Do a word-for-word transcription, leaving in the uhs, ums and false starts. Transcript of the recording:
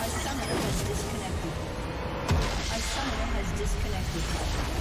summoner has disconnected. A summoner has disconnected.